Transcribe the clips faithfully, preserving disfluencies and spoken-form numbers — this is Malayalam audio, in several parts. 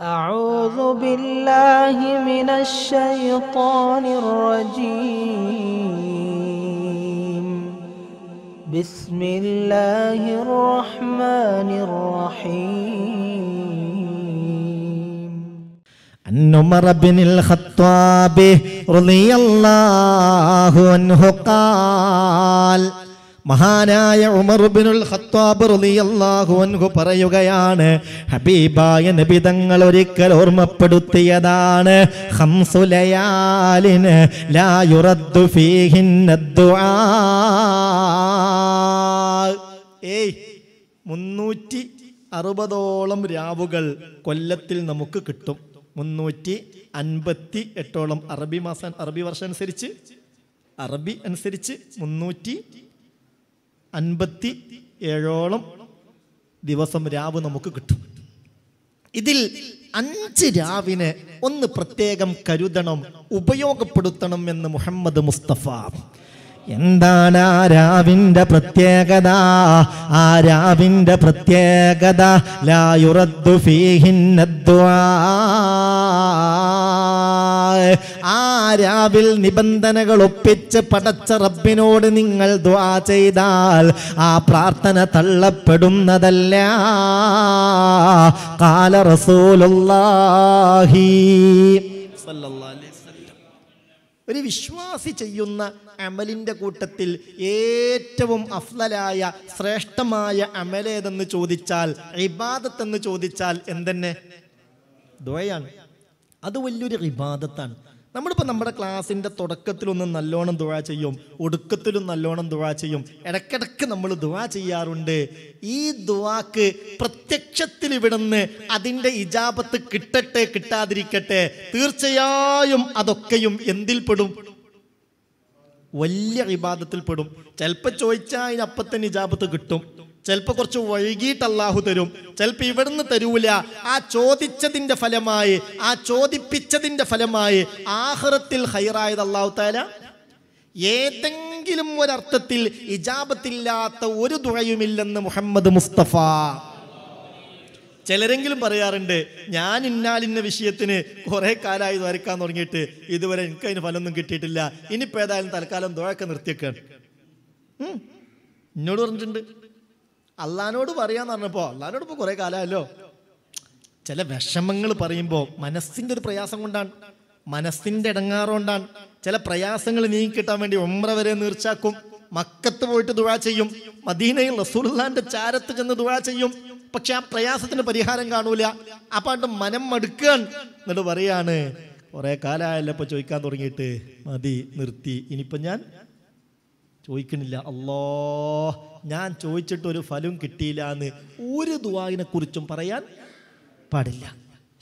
أعوذ بالله من الشيطان الرجيم. بسم الله الرحمن الرحيم. عن عمر بن الخطاب رضي الله عنه قال മഹാനായ ഉമർ ഇബ്നുൽ ഖത്താബ് റളിയല്ലാഹു അൻഹു പറയുകയാണ്, ഹബീബായ നബി തങ്ങൾ ഒരിക്കൽ ഓർമ്മപ്പെടുത്തിയതാണ്, ഖംസു ലയാലിൻ ലാ യുറദ്ദു ഫീഹിന്ന ദുആ. ഏയ് മുന്നൂറ്റി അറുപതോളം രാവുകൾ കൊല്ലത്തിൽ നമുക്ക് കിട്ടും. മുന്നൂറ്റി അൻപത്തി എട്ടോളം അറബി മാസം അറബി വർഷം അനുസരിച്ച് അറബി അനുസരിച്ച് മുന്നൂറ്റി അൻപത്തി ഏഴോളം ദിവസം രാവ് നമുക്ക് കിട്ടും. ഇതിൽ അഞ്ച് രാവിനെ ഒന്ന് പ്രത്യേകം കരുതണം, ഉപയോഗപ്പെടുത്തണം എന്ന് മുഹമ്മദ് മുസ്തഫ. എന്താണ് ആ രാവിൻ്റെ പ്രത്യേകത? ആ രാവിൻ്റെ പ്രത്യേകത ലാ യുറദ്ദു ഫീഹിന്ന ദുആ. ആ രാവിൽ നിബന്ധനകൾ ഒപ്പിച്ച് പടച്ച റബ്ബിനോട് നിങ്ങൾ ദുആ ചെയ്താൽ ആ പ്രാർത്ഥന തള്ളപ്പെടുന്നതല്ല. ഖാല റസൂലുള്ളാഹി സ്വല്ലല്ലാഹി അലൈഹി വസല്ലം. ഒരു വിശ്വാസി ചെയ്യുന്ന അമലിൻ്റെ കൂട്ടത്തിൽ ഏറ്റവും അഫ്ളലായ ശ്രേഷ്ഠമായ അമലേതെന്ന് ചോദിച്ചാൽ, ഇബാദത്ത് എന്ന് ചോദിച്ചാൽ എന്തെന്നെ? ദുആയാണ്. അത് വലിയൊരു ഇബാദത്താണ്. നമ്മളിപ്പോൾ നമ്മുടെ ക്ലാസ്സിൻ്റെ തുടക്കത്തിലൊന്നും നല്ലോണം ദുആ ചെയ്യും, ഒടുക്കത്തിലും നല്ലോണം ദുആ ചെയ്യും, ഇടയ്ക്കിടയ്ക്ക് നമ്മൾ ദുആ ചെയ്യാറുണ്ട്. ഈ ദുആക്ക് പ്രത്യക്ഷത്തിൽ ഇവിടുന്ന് അതിൻ്റെ ഇജാബത്ത് കിട്ടട്ടെ കിട്ടാതിരിക്കട്ടെ, തീർച്ചയായും അതൊക്കെയും എന്തിൽപ്പെടും? വലിയ ഇബാദത്തിൽപ്പെടും. ചിലപ്പോൾ ചോദിച്ചാൽ അതിനപ്പം തന്നെ ഇജാബത്ത് കിട്ടും, ചിലപ്പോൾ കുറച്ച് വൈകിട്ട് അല്ലാഹു തരും, ചിലപ്പോൾ ഇവിടുന്ന് തരൂല. ആ ചോദിച്ചതിൻ്റെ ഫലമായി, ആ ചോദിപ്പിച്ചതിൻ്റെ ഫലമായി ആഖിറത്തിൽ ഹൈറായത് അല്ലാഹു തആല ഏതെങ്കിലും ഒരർത്ഥത്തിൽ ഇജാബത്തില്ലാത്ത ഒരു ദുആയുമില്ലെന്ന് മുഹമ്മദ് മുസ്തഫ. ചിലരെങ്കിലും പറയാറുണ്ട്, ഞാൻ ഇന്നാലിന്ന വിഷയത്തിന് കുറേ കാലമായി വരയ്ക്കാൻ തുടങ്ങിയിട്ട് ഇതുവരെ എനിക്ക് അതിന് ഫലമൊന്നും കിട്ടിയിട്ടില്ല, ഇനിയിപ്പോൾ ഏതായാലും തൽക്കാലം ദുആയൊക്കെ നിർത്തിയൊക്കെയാണ് എന്നോട് പറഞ്ഞിട്ടുണ്ട്. അള്ളഹാനോട് പറയാന്ന് പറഞ്ഞപ്പോൾ, അള്ളഹാനോട് ഇപ്പോൾ കുറേ കാലമല്ലോ. ചില വിഷമങ്ങൾ പറയുമ്പോൾ മനസ്സിൻ്റെ ഒരു പ്രയാസം കൊണ്ടാണ്, മനസ്സിൻ്റെ ഇടങ്ങാറുകൊണ്ടാണ്. ചില പ്രയാസങ്ങൾ നീങ്ങിക്കിട്ടാൻ വേണ്ടി ഉംറ വരെ നീർച്ചാക്കും, മക്കത്ത് പോയിട്ട് ദുആ ചെയ്യും, മദീനയിൽ റസൂലുള്ളാഹിന്റെ ചാരത്ത് ചെന്ന് ദുആ ചെയ്യും. പക്ഷെ ആ പ്രയാസത്തിന് പരിഹാരം കാണൂല. അപ്പാണ്ട് മനം മടുക്കുകയാണ്. എന്നിട്ട് പറയാണ്, കുറേ കാലമായല്ലോ ഇപ്പോൾ ചോദിക്കാൻ തുടങ്ങിയിട്ട്, മതി നിർത്തി, ഇനിയിപ്പം ഞാൻ ചോദിക്കണില്ല. അല്ലോ, ഞാൻ ചോദിച്ചിട്ട് ഒരു ഫലവും കിട്ടിയില്ല എന്ന് ഒരു ദുആയിനെ കുറിച്ചും പറയാൻ പാടില്ല.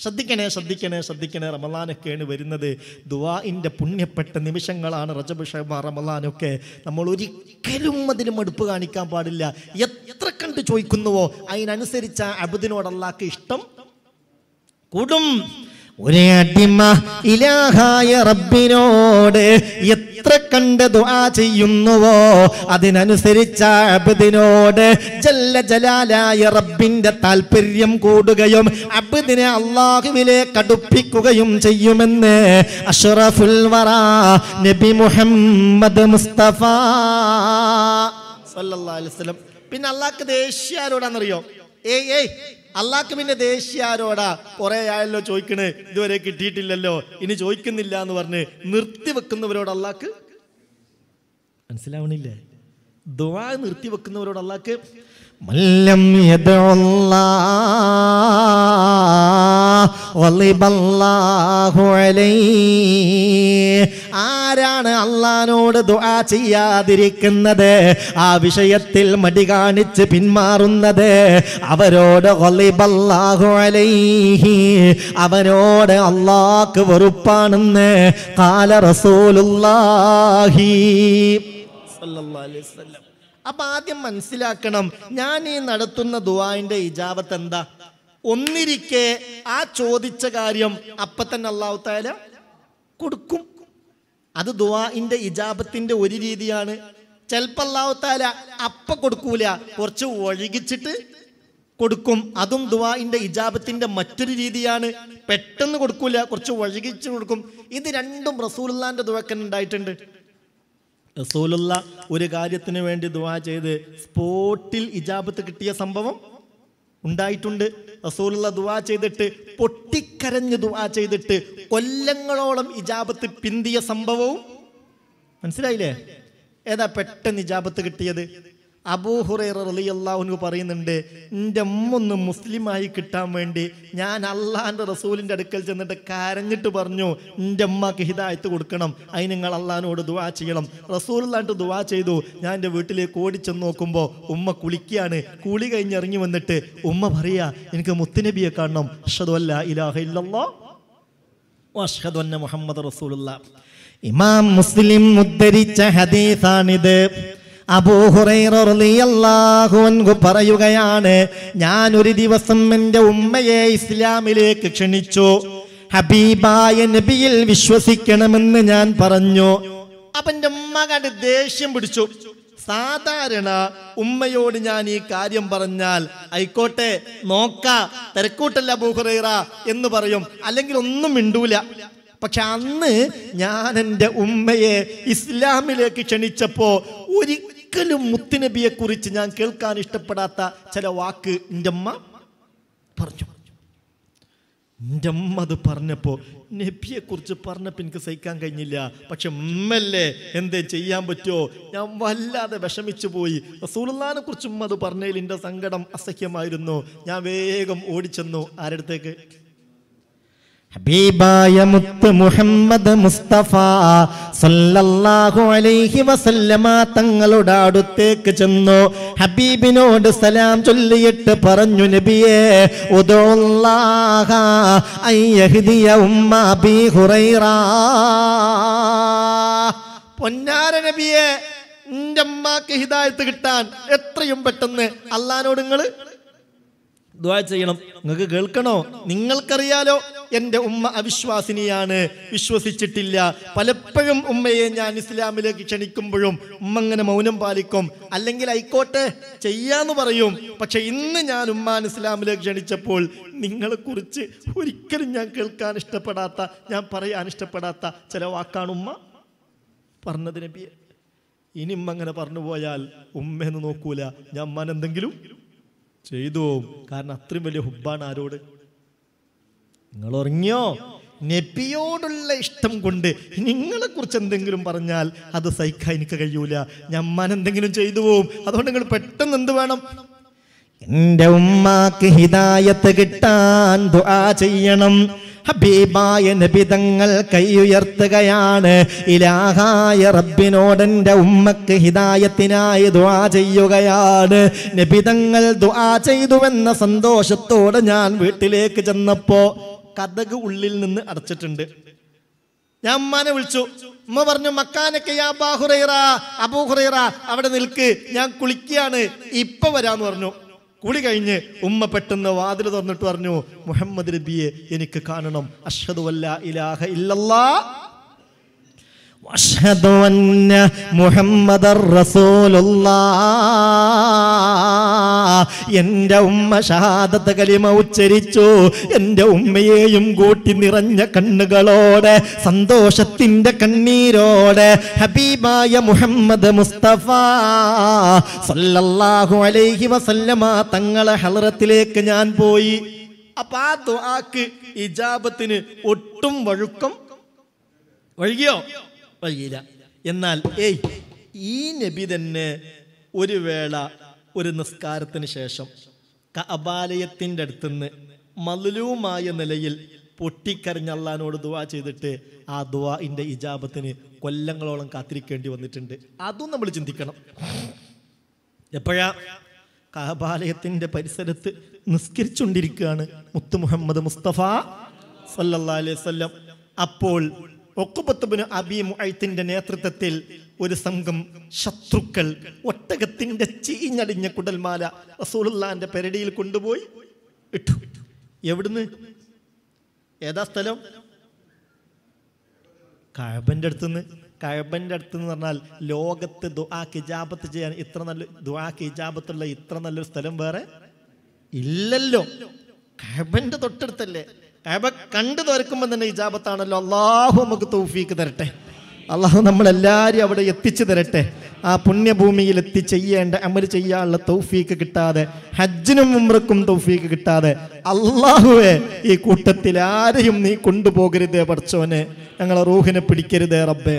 ശ്രദ്ധിക്കണേ, ശ്രദ്ധിക്കണേ, ശ്രദ്ധിക്കണേ. റമളാനൊക്കെയാണ് വരുന്നത്. ദുആഇൻ്റെ പുണ്യപ്പെട്ട നിമിഷങ്ങളാണ് റജബ്, ശഅബാൻ, റമളാനൊക്കെ. നമ്മൾ ഒരിക്കലും അതിന് മടുപ്പ് കാണിക്കാൻ പാടില്ല. എത്ര കണ്ട് ചോദിക്കുന്നുവോ അതിനനുസരിച്ച് ആ അബ്ദിനോട് അല്ലാഹുക്ക് ഇഷ്ടം കൂടും. ഒരേ അടിമ ഇലാഹായ റബ്ബിനോട് എത്ര കണ്ട് ദുആ ചെയ്യുന്നുവോ അതിനനുസരിച്ച അബ്ദിനോട് ജല്ല ജലാലായ റബ്ബിന്റെ താല്പര്യം കൂടുകയും അബ്ദിനെ അല്ലാഹുവിലേക്ക് അടുപ്പിക്കുകയും ചെയ്യുമെന്ന് അഷ്റഫുൽ വറാ നബി മുഹമ്മദ് മുസ്തഫ സല്ലല്ലാഹു അലൈഹി വസല്ലം. പിന്നെ അല്ലാഹുക്ക് ദേഷ്യം ആരോടാണെന്നറിയോ? ഏയ് ഏയ് അള്ളാഹ്ക്ക് പിന്നെ ദേഷ്യം ആരോടാ? കുറേ ആയല്ലോ ചോദിക്കണേ, ഇതുവരെ കിട്ടിയിട്ടില്ലല്ലോ, ഇനി ചോദിക്കുന്നില്ല എന്ന് പറഞ്ഞ് നിർത്തിവെക്കുന്നവരോട് അള്ളാഹ്ക്ക് മനസ്സിലാവണില്ലേ? ദുആ നിർത്തിവെക്കുന്നവരോട് അള്ളാഹ്ക്ക് മല്ലം യദഉല്ലാഹ് വളിബല്ലാഹു അലൈഹി. ആരാണ് അള്ളാഹനോട് ദുആ ചെയ്യാതിരിക്കുന്നത്, ആ വിഷയത്തിൽ മടി കാണിച്ച് പിന്മാറുന്നത്, അവരോട് വളിബല്ലാഹു അലൈഹി, അവനോട് അള്ളാഹ്ക്ക് വെറുപ്പാണെന്ന് ഖാല റസൂലുള്ളാഹി സല്ലല്ലാഹു അലൈഹി വസല്ലം. അപ്പം ആദ്യം മനസ്സിലാക്കണം, ഞാൻ ഈ നടത്തുന്ന ദുആഇൻ്റെ ഇജാബത്ത് എന്താ? ഒന്നിരിക്കെ ആ ചോദിച്ച കാര്യം അപ്പം തന്നെ അല്ലാഹു തആല കൊടുക്കും. അത് ദുആഇൻ്റെ ഇജാബത്തിൻ്റെ ഒരു രീതിയാണ്. ചിലപ്പോൾ അല്ലാഹു തആല അപ്പം കൊടുക്കൂല, കുറച്ച് ഒഴുകിച്ചിട്ട് Kudukum Adum Dua in the Ijabat in the Maturidian, Petan Kurkula, Kurchu Wajikum, in the random Rasulullah and the Wakan Dightened Rasulullah, Urigadiathan went to Duaje, the sport till Ijabatia Sambavam Undaitunde, Rasulullah Duache, the Te, Potikaran Duache, the Te, Kolangalam Ijabat Pindia Sambavo, and Siraile, Eda Petan Ijabatia. Abu Hurairah radhiyallahu anhu പറയുന്നുണ്ട് എൻ്റെ അമ്മ ഒന്ന് മുസ്ലിമായി കിട്ടാൻ വേണ്ടി ഞാൻ അല്ലാഹുവിൻ്റെ റസൂലിൻ്റെ അടുക്കൽ ചെന്നിട്ട് കരഞ്ഞിട്ട് പറഞ്ഞു എൻ്റെ അമ്മക്ക് ഹിദായത്ത് കൊടുക്കണം അതിന് നിങ്ങൾ അല്ലാഹുവിനോട് ദുആ ചെയ്യണം റസൂലുള്ളാഹിന്റെ ദുആ ചെയ്തു ഞാൻ എൻ്റെ വീട്ടിലേക്ക് ഓടി ചെന്ന് നോക്കുമ്പോൾ ഉമ്മ കുളിക്കുകയാണ് കുളി കഴിഞ്ഞ് ഇറങ്ങി വന്നിട്ട് ഉമ്മ പറയാ എനിക്ക് മുത്തുനബിയെ കാണണം അഷ്ഹദു അല്ലാ ഇലാഹ ഇല്ലല്ലാഹ് വ അഷ്ഹദു അന്ന മുഹമ്മദ റസൂലുള്ളാഹ് ഇമാം മുസ്ലിം ഉദ്ധരിച്ച ഹദീസാണിത് അബൂ ഹുറൈറ റളിയല്ലാഹു അൻഹു പറയുകയാണ് ഞാൻ ഒരു ദിവസം എൻ്റെ ഉമ്മയെ ഇസ്ലാമിലേക്ക് ക്ഷണിച്ചു ഹബീബായ നബിയിൽ വിശ്വസിക്കണമെന്ന് ഞാൻ പറഞ്ഞു അപ്പോൾ എൻ്റെ ഉമ്മ കണ്ട് ദേഷ്യം പിടിച്ചു സാധാരണ ഉമ്മയോട് ഞാൻ ഈ കാര്യം പറഞ്ഞാൽ ആയിക്കോട്ടെ നോക്ക തരക്കൂട്ടല്ല അബൂ ഹുറൈറ എന്ന് പറയും അല്ലെങ്കിൽ ഒന്നും മിണ്ടൂല പക്ഷെ അന്ന് ഞാൻ എൻ്റെ ഉമ്മയെ ഇസ്ലാമിലേക്ക് ക്ഷണിച്ചപ്പോൾ ഒരു ഒരിക്കലും മുത്തുനബിയെ കുറിച്ച് ഞാൻ കേൾക്കാൻ ഇഷ്ടപ്പെടാത്ത ചില വാക്ക് എൻ്റെ അമ്മ പറഞ്ഞു എൻ്റെ അമ്മ അത് പറഞ്ഞപ്പോൾ നബിയെ കുറിച്ച് പറഞ്ഞപ്പോൾ എനിക്ക് സഹിക്കാൻ കഴിഞ്ഞില്ല പക്ഷെ ഉമ്മല്ലേ എന്തേ ചെയ്യാൻ പറ്റുമോ ഞാൻ വല്ലാതെ വിഷമിച്ചു പോയി റസൂലുള്ളാഹിനെ കുറിച്ച് ഉമ്മ അത് പറഞ്ഞതിൽ എൻ്റെ സങ്കടം അസഹ്യമായിരുന്നു ഞാൻ വേഗം ഓടിച്ചെന്നു ആരടുത്തേക്ക് ഹബീബായ മുത്ത് മുഹമ്മദ് മുസ്തഫ സല്ലല്ലാഹു അലൈഹി വസല്ലമ തങ്ങളുടെ അടുത്തേക്ക് ചെന്നു ഹബീബിനോട് സലാം ചൊല്ലിയിട്ട് പറഞ്ഞു നബിയേ ഉദുല്ലാഹ അയ്യഹ്ദിയ ഉമ്മ അബീ ഹുറൈറ പൊന്നാര നബിയേ എൻ്റെ ഉമ്മക്ക് ഹിദായത്ത് കിട്ടാൻ എത്രയും പെട്ടെന്ന് അല്ലാഹുവോട് നിങ്ങൾ ദുആ ചെയ്യണം നിങ്ങൾക്ക് കേൾക്കണോ നിങ്ങൾക്കറിയാലോ എൻ്റെ ഉമ്മ അവിശ്വാസിനിയാണ് വിശ്വസിച്ചിട്ടില്ല പലപ്പോഴും ഉമ്മയെ ഞാൻ ഇസ്ലാമിലേക്ക് ക്ഷണിക്കുമ്പോഴും ഉമ്മ അങ്ങനെ മൗനം പാലിക്കും അല്ലെങ്കിൽ ആയിക്കോട്ടെ ചെയ്യാന്ന് പറയും പക്ഷെ ഇന്ന് ഞാൻ ഉമ്മാൻ ഇസ്ലാമിലേക്ക് ക്ഷണിച്ചപ്പോൾ നിങ്ങളെക്കുറിച്ച് ഒരിക്കലും ഞാൻ കേൾക്കാൻ ഇഷ്ടപ്പെടാത്ത ഞാൻ പറയാൻ ഇഷ്ടപ്പെടാത്ത ചില വാക്കാണ് ഉമ്മ പറഞ്ഞത് നബിയെ ഇനി ഉമ്മ അങ്ങനെ പറഞ്ഞു പോയാൽ ഉമ്മയെന്ന് നോക്കൂല ഞാൻ ഉമ്മാൻ എന്തെങ്കിലും ചെയ്തു കാരണം അത്രയും വലിയ ഹുബ്ബാണ് ആരോട് നിങ്ങൾ ഉറങ്ങിയോ നബിയോടുള്ള ഇഷ്ടം കൊണ്ട് നിങ്ങളെക്കുറിച്ച് എന്തെങ്കിലും പറഞ്ഞാൽ അത് സഹിക്കാൻ എനിക്ക് കഴിയൂല ഞാൻ എന്തെങ്കിലും ചെയ്തു പോവും അതുകൊണ്ട് നിങ്ങൾ പെട്ടെന്ന് എന്ത് വേണം എൻ്റെ ഉമ്മാക്ക് ഹിദായത്ത് കിട്ടാൻ ദുആ ചെയ്യണം ഹബീബായ നബി തങ്ങൾ കൈയുയർത്തുകയാണ് ഇലാഹായ റബ്ബിനോട് എൻ്റെ ഉമ്മക്ക് ഹിദായത്തിനായി ദുആ ചെയ്യുകയാണ് നബി തങ്ങൾ ദുആ ചെയ്തുവെന്ന സന്തോഷത്തോടെ ഞാൻ വീട്ടിലേക്ക് ചെന്നപ്പോൾ കതക് ഉള്ളിൽ നിന്ന് അടച്ചിട്ടുണ്ട് ഞാൻ ഉമ്മാനെ വിളിച്ചു ഉമ്മ പറഞ്ഞു മക്കാനൊക്കെ അബൂ ഹുറൈറ അബൂ ഹുറൈറ അവിടെ നിൽക്ക് ഞാൻ കുളിക്കുകയാണ് ഇപ്പൊ വരാന്ന് പറഞ്ഞു കുളി കഴിഞ്ഞ് ഉമ്മ പെട്ടെന്ന് വാതിൽ തുറന്നിട്ട് പറഞ്ഞു മുഹമ്മദ് നബിയെ എനിക്ക് കാണണം അഷ്ഹദു അല്ലാ ഇലാഹ ഇല്ലല്ലാഹ് വഅഷ്ഹദു അന്ന മുഹമ്മദർ റസൂലുള്ളാഹ് എൻ്റെ ഉമ്മ ഷഹാദത്ത് കലിമ ഉച്ചരിച്ചു എൻ്റെ ഉമ്മയെയും കൂട്ടി നിറഞ്ഞ കണ്ണുകളോടെ സന്തോഷത്തിൻ്റെ കണ്ണീരോടെ ഹബീബായ മുഹമ്മദ് മുസ്തഫ സല്ലല്ലാഹു അലൈഹി വസല്ലമ തങ്ങളെ ഹളറത്തിലേക്ക് ഞാൻ പോയി അപ്പോൾ ആ ദുആക്ക് ഇജാബത്തിന് ഒട്ടും വഴുക്കം വഴുകിയോ വൈകില്ല എന്നാൽ ഏയ് ഈ നബി തന്നെ ഒരു വേള ഒരു നിസ്കാരത്തിന് ശേഷം കഅബാലയത്തിൻ്റെ അടുത്തുനിന്ന് മലൂമായ നിലയിൽ പൊട്ടിക്കരഞ്ഞ അല്ലാഹുവിനോട് ദുആ ചെയ്തിട്ട് ആ ദുആഇൻ്റെ ഇജാബത്തിന് കൊല്ലങ്ങളോളം കാത്തിരിക്കേണ്ടി വന്നിട്ടുണ്ട് അതും നമ്മൾ ചിന്തിക്കണം എപ്പോഴാ കഅബാലയത്തിൻ്റെ പരിസരത്ത് നിസ്കരിച്ചുകൊണ്ടിരിക്കുകയാണ് മുത്ത് മുഹമ്മദ് മുസ്തഫ സല്ലല്ലാഹു അലൈഹി വസല്ലം അപ്പോൾ ഉഖ്ബത്ത് ഇബ്നു അബീ മുഅയ്ത്തിന്റെ നേതൃത്വത്തിൽ ഒരു സംഘം ശത്രുക്കൾ ഒട്ടകത്തിന്റെ ചീഞ്ഞടിഞ്ഞ കുടൽമാല റസൂലുള്ളാഹിന്റെ പെരടിയിൽ കൊണ്ടുപോയി ഇട്ടു എവിടുന്ന് ഏതാ സ്ഥലം കഅബന്റെ അടുത്തുനിന്ന് കഅബന്റെ അടുത്തുനിന്ന് പറഞ്ഞാൽ ലോകത്ത് ദുആക്ക് ഇജാബത്ത് ചെയ്യാൻ ഇത്ര നല്ല ദുആക്ക് ഇജാബത്തുള്ള ഇത്ര നല്ലൊരു സ്ഥലം വേറെ ഇല്ലല്ലോ. കഅബന്റെ തൊട്ടടുത്തല്ലേ. കഅബ കണ്ടു തുറക്കുമ്പോൾ തന്നെ ഇജാബത്താണല്ലോ. അല്ലാഹു നമുക്ക് തൗഫീഖ് തരട്ടെ. അല്ലാഹു നമ്മളെല്ലാവരെയും അവിടെ എത്തിച്ചു തരട്ടെ. ആ പുണ്യഭൂമിയിൽ എത്തി ചെയ്യേണ്ട അമൽ ചെയ്യാനുള്ള തൗഫീഖ് കിട്ടാതെ ഹജ്ജിനും ഉംറക്കും തൗഫീഖ് കിട്ടാതെ അല്ലാഹുവേ ഈ കൂട്ടത്തിൽ ആരെയും നീ കൊണ്ടുപോകരുതേ പടച്ചോനെ. ഞങ്ങളെ റൂഹിനെ പിടിക്കരുതേ റബ്ബേ.